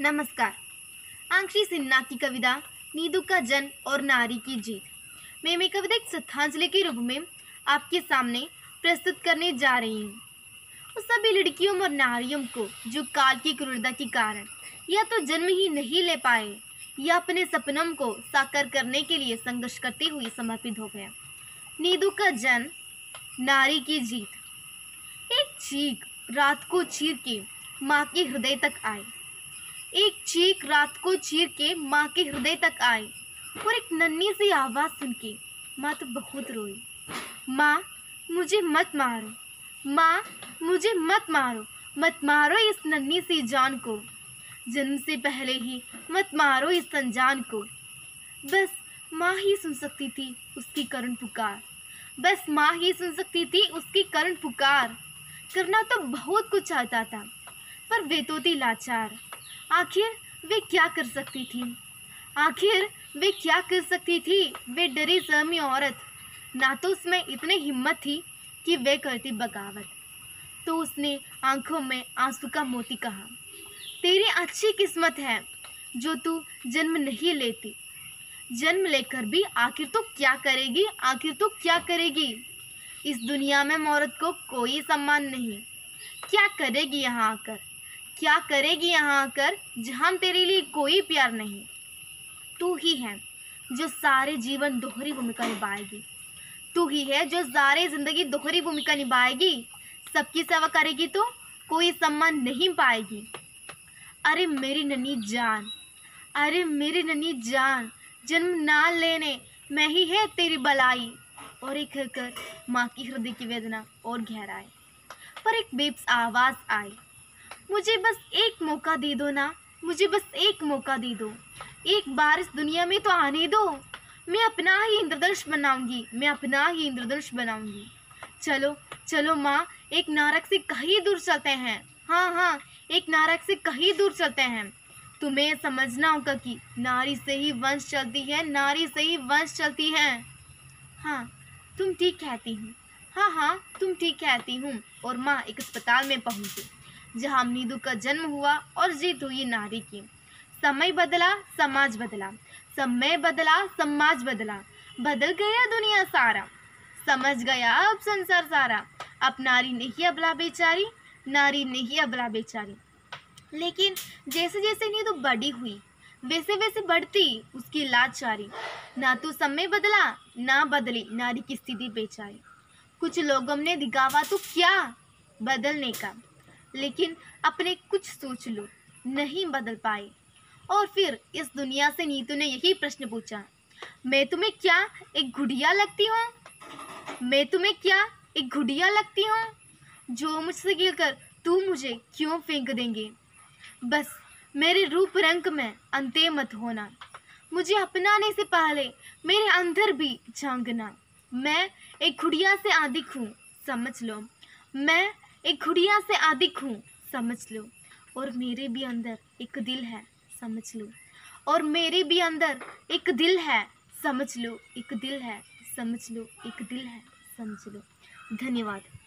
नमस्कार। आंक्षी सिन्हा की कविता नीदू का जन्म और नारी की जीत में मेरी कविता एक श्रद्धांजलि के रूप में आपके सामने प्रस्तुत करने जा रही हूँ। उन सभी लड़कियों और नारियों को जो काल की क्रूरता के कारण या तो जन्म ही नहीं ले पाए या अपने सपनों को साकार करने के लिए संघर्ष करते हुए समर्पित हो गया। नीदू का जन्म, नारी की जीत। एक चीख रात को चीर के माँ के हृदय तक आए, एक चीख रात को चीर के माँ के हृदय तक आई और एक नन्ही सी आवाज़ सुन के माँ तो बहुत रोई। माँ मुझे मत मारो, माँ मुझे मत मारो, मत मारो इस नन्ही सी जान को, जन्म से पहले ही मत मारो इस अनजान को। बस माँ ही सुन सकती थी उसकी करुण पुकार, बस माँ ही सुन सकती थी उसकी करुण पुकार। करना तो बहुत कुछ चाहता था पर वे तो थी लाचार। आखिर वे क्या कर सकती थी, आखिर वे क्या कर सकती थी। वे डरी सहमी औरत, ना तो उसमें इतनी हिम्मत थी कि वे करती बगावत। तो उसने आंखों में आंसू का मोती कहा, तेरी अच्छी किस्मत है जो तू जन्म नहीं लेती, जन्म लेकर भी आखिर तो क्या करेगी, आखिर तो क्या करेगी। इस दुनिया में औरत को कोई सम्मान नहीं। क्या करेगी यहाँ आकर, क्या करेगी यहाँ आकर, जहाँ तेरे लिए कोई प्यार नहीं। तू ही है जो सारे जीवन दोहरी भूमिका निभाएगी, तू ही है जो सारे जिंदगी दोहरी भूमिका निभाएगी। सबकी सेवा करेगी तो कोई सम्मान नहीं पाएगी। अरे मेरी नन्ही जान, अरे मेरी नन्ही जान, जन्म ना लेने में ही है तेरी भलाई। और एक कहकर माँ की हृदय की वेदना और गहराई। पर एक बेब्स आवाज़ आई, मुझे बस एक मौका दे दो ना, मुझे बस एक मौका दे दो, एक बार इस दुनिया में तो आने दो। मैं अपना ही इंद्रधनुष बनाऊंगी, मैं अपना ही इंद्रधनुष बनाऊंगी। चलो चलो माँ, एक नरक से कहीं दूर चलते हैं, हाँ हाँ एक नरक से कहीं दूर चलते हैं। तुम्हें समझना होगा कि नारी से ही वंश चलती है, नारी से ही वंश चलती है। हाँ तुम ठीक कहती हूँ, हाँ हाँ तुम ठीक कहती हूँ। और माँ एक अस्पताल में पहुँची जहाँ नीदू का जन्म हुआ और जीत हुई नारी की। समय बदला समाज बदला, समय बदला समाज बदला, बदल गया दुनिया सारा, समझ गया अब संसार सारा। अब नारी नहीं अबला बेचारी, नारी नहीं अबला बेचारी। लेकिन जैसे जैसे नीदू बड़ी हुई वैसे वैसे बढ़ती उसकी लाचारी। ना तो समय बदला ना बदली नारी की स्थिति बेचारी। कुछ लोगों ने दिखावा तो क्या बदलने का, लेकिन अपने कुछ सोच लो नहीं बदल पाए। और फिर इस दुनिया से नीतू ने यही प्रश्न पूछा, मैं तुम्हें क्या एक गुड़िया लगती हूँ, मैं तुम्हें क्या एक गुड़िया लगती हूँ, जो मुझसे गिरकर तू मुझे क्यों फेंक देंगे। बस मेरे रूप रंग में अंते मत होना, मुझे अपनाने से पहले मेरे अंदर भी झांकना। मैं एक गुड़िया से अधिक हूँ समझ लो, मैं एक गुड़िया से अधिक हूँ समझ लो। और मेरे भी अंदर एक दिल है समझ लो, और मेरे भी अंदर एक दिल है समझ लो, एक दिल है समझ लो, एक दिल है समझ लो। धन्यवाद।